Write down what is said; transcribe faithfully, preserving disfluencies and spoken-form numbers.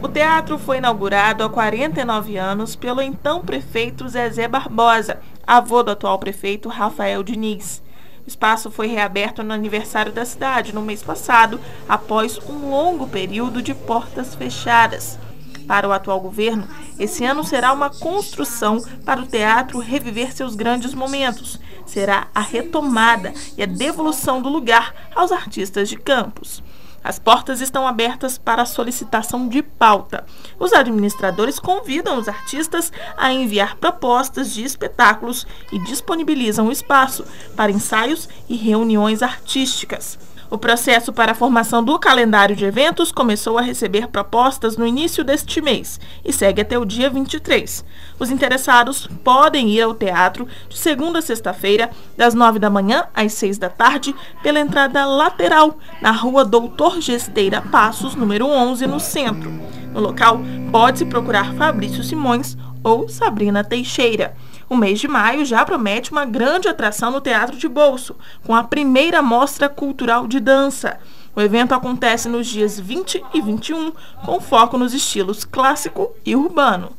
O teatro foi inaugurado há quarenta e nove anos pelo então prefeito Zezé Barbosa, avô do atual prefeito Rafael Diniz. O espaço foi reaberto no aniversário da cidade, no mês passado, após um longo período de portas fechadas. Para o atual governo, esse ano será uma construção para o teatro reviver seus grandes momentos. Será a retomada e a devolução do lugar aos artistas de Campos. As portas estão abertas para solicitação de pauta. Os administradores convidam os artistas a enviar propostas de espetáculos e disponibilizam o espaço para ensaios e reuniões artísticas. O processo para a formação do calendário de eventos começou a receber propostas no início deste mês e segue até o dia vinte e três. Os interessados podem ir ao teatro de segunda a sexta-feira, das nove da manhã às seis da tarde, pela entrada lateral, na rua Doutor Gesteira Passos, número onze, no centro. No local, pode-se procurar Fabrício Simões ou Sabrina Teixeira. O mês de maio já promete uma grande atração no Teatro de Bolso, com a primeira mostra cultural de dança. O evento acontece nos dias vinte e vinte e um, com foco nos estilos clássico e urbano.